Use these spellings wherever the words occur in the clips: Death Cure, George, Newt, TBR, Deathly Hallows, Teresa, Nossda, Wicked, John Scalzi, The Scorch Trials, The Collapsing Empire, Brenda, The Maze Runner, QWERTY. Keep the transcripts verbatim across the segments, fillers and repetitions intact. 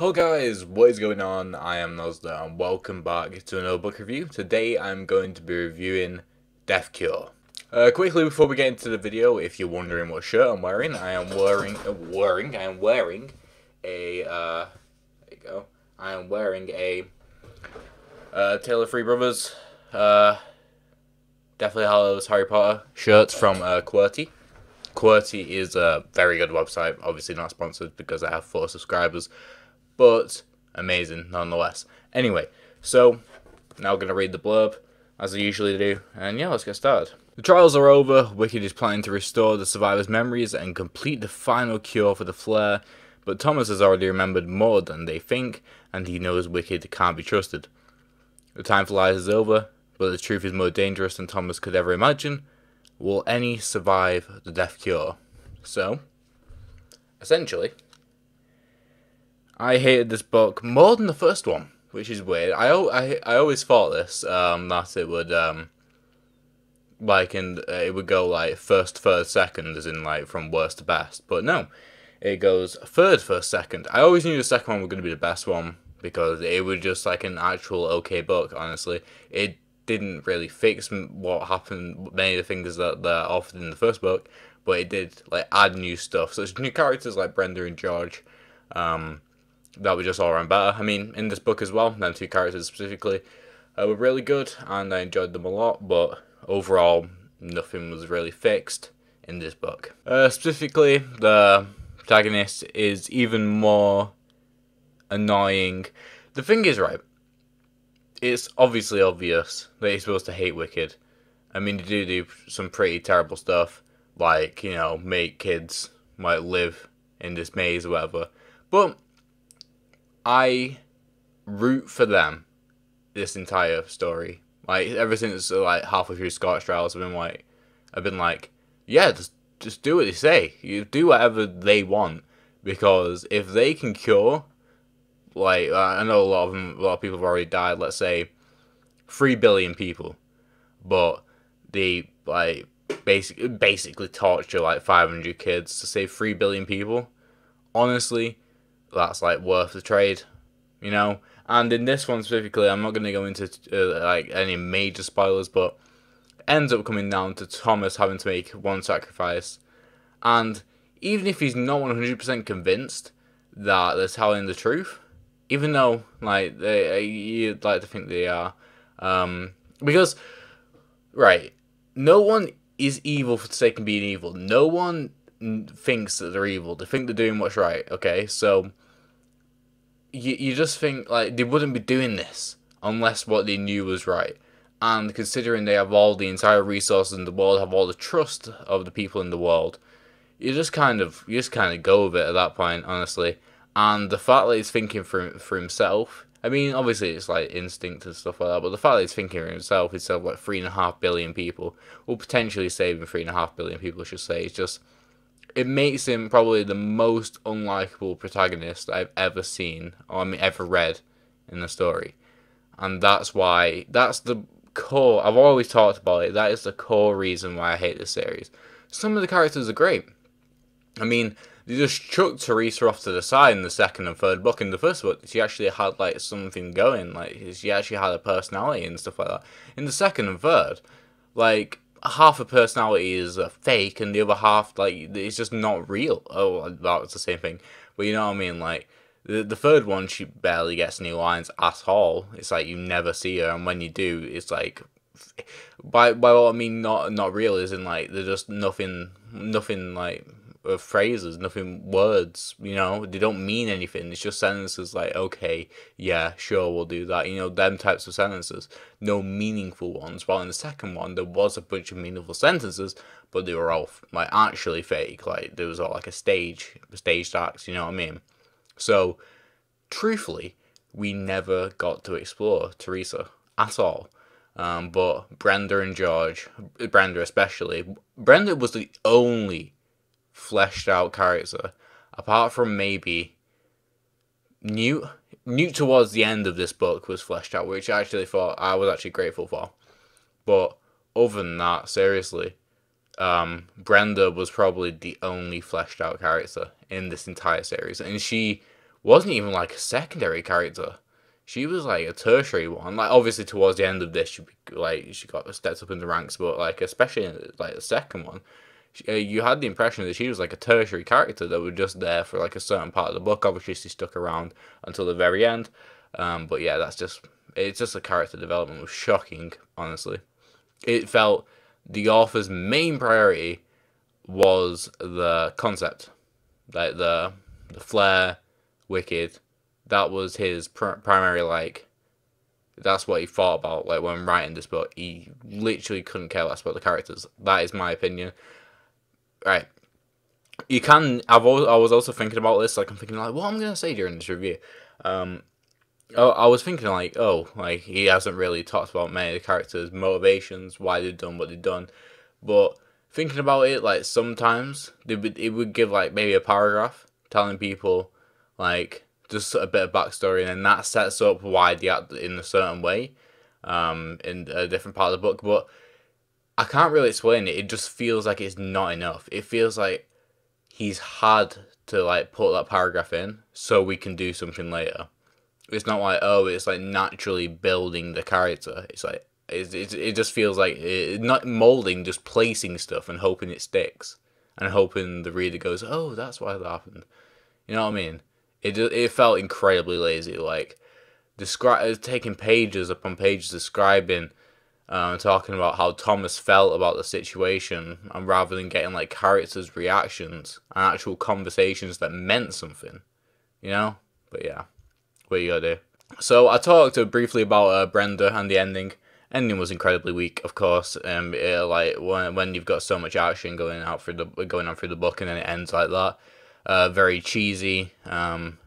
Hello guys, what is going on? I am Nossda and welcome back to another book review. Today I'm going to be reviewing Death Cure. Uh, quickly before we get into the video, if you're wondering what shirt I'm wearing, I am wearing, uh, wearing, I am wearing a, uh, there you go, I am wearing a, uh, Tale of Three Brothers, uh, Deathly Hallows Harry Potter shirts from, uh, QWERTY. QWERTY is a very good website, obviously not sponsored because I have four subscribers. But amazing nonetheless. Anyway, so now we're going to read the blurb, as I usually do, and yeah, let's get started. The trials are over, Wicked is planning to restore the survivors' memories and complete the final cure for the flare, but Thomas has already remembered more than they think, and he knows Wicked can't be trusted. The time for lies is over, but the truth is more dangerous than Thomas could ever imagine. Will any survive the death cure? So, essentially, I hated this book more than the first one, which is weird. I I, I always thought this um, that it would um, like and uh, it would go like first, third, second, as in like from worst to best. But no, it goes third, first, second. I always knew the second one was going to be the best one because it was just like an actual okay book. Honestly, it didn't really fix what happened, many of the things that that offered in the first book, but it did like add new stuff, such as new characters like Brenda and George. Um, That were just all around better. I mean, in this book as well, them two characters specifically uh, were really good, and I enjoyed them a lot. But overall, nothing was really fixed in this book. Uh, specifically, the protagonist is even more annoying. The thing is, right? It's obviously obvious that you're supposed to hate Wicked. I mean, they do do some pretty terrible stuff, like you know, make kids like live in this maze or whatever, but I root for them this entire story. Like ever since like halfway through Scorch Trials, I've been like, I've been like, yeah, just just do what they say. You do whatever they want, because if they can cure, like I know a lot of them, a lot of people have already died. Let's say three billion people, but they like basically basically torture like five hundred kids to save three billion people. Honestly, that's like worth the trade, you know. And in this one specifically, I'm not going to go into uh, like any major spoilers, but it ends up coming down to Thomas having to make one sacrifice, and even if he's not one hundred percent convinced that they're telling the truth, even though like they, you'd like to think they are, um, because right, no one is evil for the sake of being evil. No one thinks that they're evil. They think they're doing what's right. Okay, so you you just think like they wouldn't be doing this unless what they knew was right. And considering they have all the entire resources in the world, have all the trust of the people in the world, you just kind of you just kind of go with it at that point, honestly. And the fact that he's thinking for for himself, I mean, obviously it's like instinct and stuff like that, but the fact that he's thinking for himself, instead of like three and a half billion people, or potentially saving three and a half billion people, I should say, it's just. It makes him probably the most unlikable protagonist I've ever seen, or I mean, ever read in the story. And that's why, that's the core, I've always talked about it, that is the core reason why I hate this series. Some of the characters are great. I mean, they just chucked Teresa off to the side in the second and third book. In the first book, she actually had, like, something going, like, she actually had a personality and stuff like that. In the second and third, like, half a personality is uh, fake, and the other half, like, it's just not real. Oh, that was the same thing. But you know what I mean? Like, the, the third one, she barely gets any lines at all. It's like, you never see her, and when you do, it's like, by, by what I mean not not real is in, like, there's just nothing, nothing, like, uh, phrases, nothing, words, you know? They don't mean anything. It's just sentences like, okay, yeah, sure, we'll do that. You know, them types of sentences. No meaningful ones. While in the second one, there was a bunch of meaningful sentences, but they were all, like, actually fake. Like, there was all, like, a stage, staged acts, you know what I mean? So, truthfully, we never got to explore Teresa at all. Um, but Brenda and George, Brenda especially, Brenda was the only fleshed out character, apart from maybe Newt. Newt towards the end of this book was fleshed out, which I actually thought I was actually grateful for. But other than that, seriously, um, Brenda was probably the only fleshed out character in this entire series, and she wasn't even like a secondary character. She was like a tertiary one. Like obviously towards the end of this, she like she got steps up in the ranks, but like especially in like the second one, she, uh, you had the impression that she was like a tertiary character that was just there for like a certain part of the book. Obviously, she stuck around until the very end. Um, but yeah, that's just it's just the character development was shocking. Honestly, it felt the author's main priority was the concept, like the the flair, Wicked. That was his pr primary, like, that's what he thought about, like, when writing this book. He literally couldn't care less about the characters. That is my opinion. Right. You can, I've always, I was also thinking about this, like, I'm thinking, like, what am I going to say during this review? Um, oh, I was thinking, like, oh, like, he hasn't really talked about many of the characters' motivations, why they've done what they've done, but thinking about it, like, sometimes, they would, it would give, like, maybe a paragraph telling people, like, just a bit of backstory, and then that sets up why they act in a certain way um, in a different part of the book. But I can't really explain it. It just feels like it's not enough. It feels like he's had to, like, put that paragraph in so we can do something later. It's not like, oh, it's, like, naturally building the character. It's, like, it's, it's, it just feels like it, not moulding, just placing stuff and hoping it sticks and hoping the reader goes, oh, that's why that happened. You know what I mean? It, it felt incredibly lazy, like, descri taking pages upon pages describing, um, talking about how Thomas felt about the situation, and rather than getting, like, characters' reactions and actual conversations that meant something, you know? But yeah, what you gotta do. So I talked briefly about uh, Brenda and the ending. Ending was incredibly weak, of course, um, it, like, when, when you've got so much action going, out through the, going on through the book and then it ends like that. Uh, very cheesy. Um,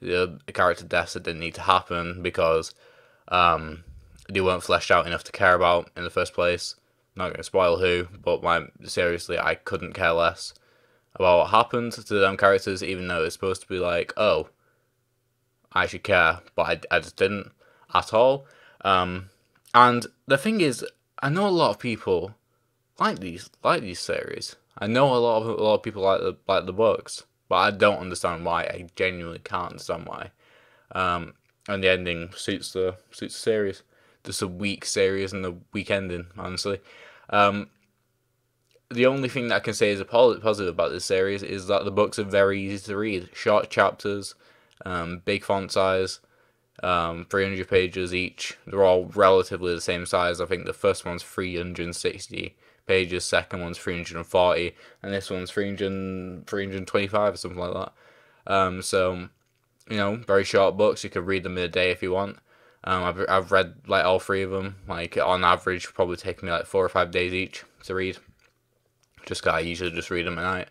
the character deaths that didn't need to happen because um, they weren't fleshed out enough to care about in the first place. Not going to spoil who, but my, seriously, I couldn't care less about what happened to them characters, even though it's supposed to be like, oh, I should care, but I, I just didn't at all. Um, and the thing is, I know a lot of people like these like these series. I know a lot of a lot of people like the like the books, but I don't understand why. I genuinely can't understand why. Um, and the ending suits the suits the series. Just a weak series and a weak ending, honestly. Um, the only thing that I can say is a positive about this series is that the books are very easy to read. Short chapters, um, big font size, um, three hundred pages each. They're all relatively the same size. I think the first one's three hundred sixty. Pages, second one's three hundred forty, and this one's three hundred, three hundred twenty-five or something like that. Um, so, you know, very short books. You could read them in a day if you want. Um, I've, I've read, like, all three of them. Like, on average, probably taking me, like, four or five days each to read. Just because I usually just read them at night.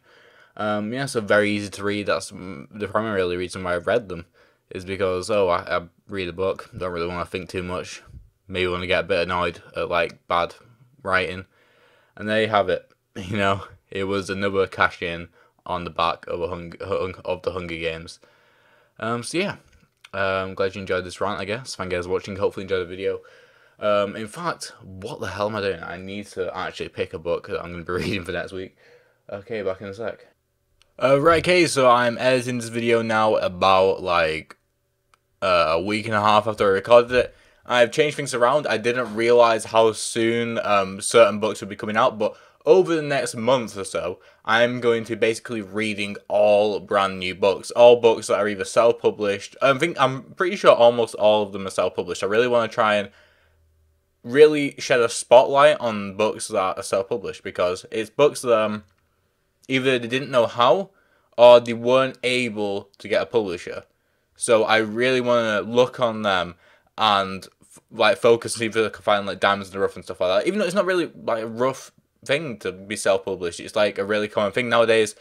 Um, yeah, so very easy to read. That's the primary reason why I've read them. Is because, oh, I, I read a book. Don't really want to think too much. Maybe want to get a bit annoyed at, like, bad writing. And there you have it, you know, it was another cash-in on the back of, a hung hung of the Hunger Games. Um, so yeah, uh, I'm glad you enjoyed this rant, I guess. Thank you guys for watching, hopefully you enjoyed the video. Um, in fact, what the hell am I doing? I need to actually pick a book that I'm going to be reading for next week. Okay, back in a sec. Uh, right, okay, so I'm editing this video now about, like, uh, a week and a half after I recorded it. I've changed things around. I didn't realise how soon um, certain books would be coming out, but over the next month or so, I'm going to basically reading all brand new books. All books that are either self-published. I think I'm pretty sure almost all of them are self-published. I really want to try and really shed a spotlight on books that are self-published, because it's books that um, either they didn't know how, or they weren't able to get a publisher. So I really want to look on them and like focus and see if I can find like diamonds in the rough and stuff like that. Even though it's not really like a rough thing to be self-published, it's like a really common thing nowadays,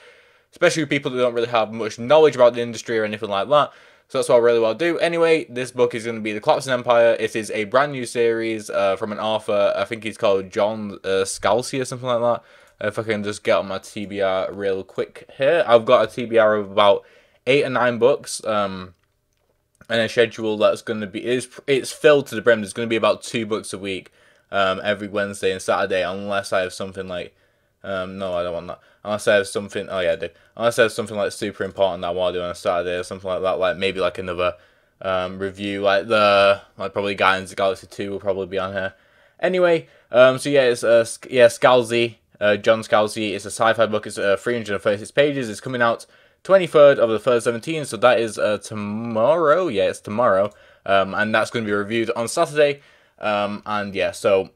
especially with people that don't really have much knowledge about the industry or anything like that. So that's what I really want to do. Anyway, this book is going to be The Collapsing Empire. It is a brand new series uh, from an author. I think he's called John uh, Scalzi or something like that. If I can just get on my T B R real quick here. I've got a T B R of about eight or nine books. Um... And a schedule that's going to be, it's, it's filled to the brim. There's going to be about two books a week um, every Wednesday and Saturday, unless I have something like Um, no, I don't want that. Unless I have something, oh yeah, I do. Unless I have something like super important that I want to do on a Saturday or something like that, like maybe like another um, review, like the, like probably Guardians of the Galaxy two will probably be on here. Anyway, um, so yeah, it's, uh, yeah, Scalzi, uh, John Scalzi, it's a sci-fi book, it's uh, three hundred thirty-six pages, it's coming out twenty-third of the third, seventeen, so that is uh, tomorrow, yeah, it's tomorrow, um, and that's going to be reviewed on Saturday, um, and yeah, so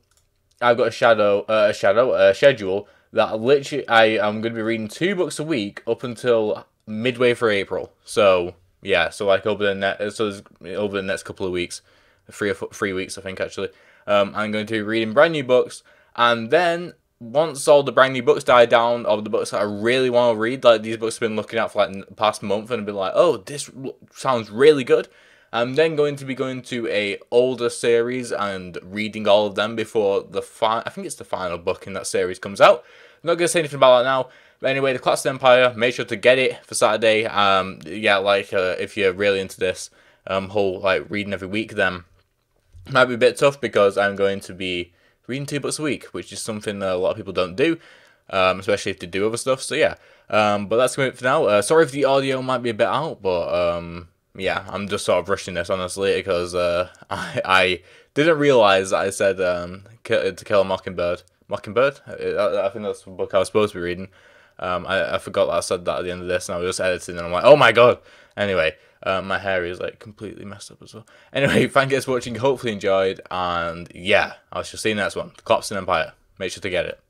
I've got a shadow, uh, a shadow, a schedule that literally, I am going to be reading two books a week up until midway through April, so yeah, so like over the, ne so over the next couple of weeks, three, or three weeks I think actually, um, I'm going to be reading brand new books, and then once all the brand new books die down, or the books that I really want to read, like these books I've been looking at for like the past month, and I've been like, oh, this sounds really good. I'm then going to be going to a older series and reading all of them before the fi I think it's the final book in that series comes out. I'm not going to say anything about that now. But anyway, The Collapsing Empire, make sure to get it for Saturday. Um, yeah, like uh, if you're really into this um, whole like reading every week, then it might be a bit tough because I'm going to be reading two books a week, which is something that a lot of people don't do, um, especially if they do other stuff, so yeah. Um, but that's going to be it for now. Uh, sorry if the audio might be a bit out, but um, yeah, I'm just sort of rushing this, honestly, because uh, I, I didn't realise that I said um, To Kill a Mockingbird. Mockingbird? I, I think that's the book I was supposed to be reading. Um, I, I forgot that I said that at the end of this, and I was just editing, and I'm like, oh my god! Anyway, uh, my hair is, like, completely messed up as well. Anyway, thank you guys for watching, hopefully you enjoyed, and yeah, I shall see you in the next one. The Collapsing Empire. Make sure to get it.